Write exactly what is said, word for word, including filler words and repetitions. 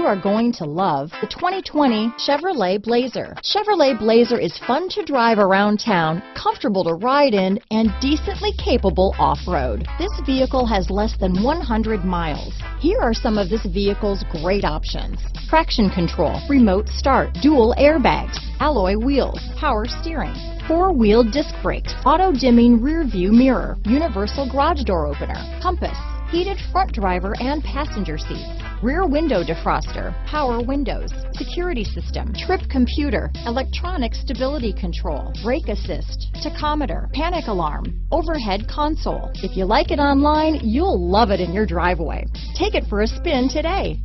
you are going to love the twenty twenty Chevrolet Blazer. Chevrolet Blazer is fun to drive around town, comfortable to ride in, and decently capable off-road. This vehicle has less than one hundred miles. Here are some of this vehicle's great options: traction control, remote start, dual airbags, alloy wheels, power steering, four-wheel disc brakes, auto-dimming rear-view mirror, universal garage door opener, compass, heated front driver and passenger seats, rear window defroster, power windows, security system, trip computer, electronic stability control, brake assist, tachometer, panic alarm, overhead console. If you like it online, you'll love it in your driveway. Take it for a spin today.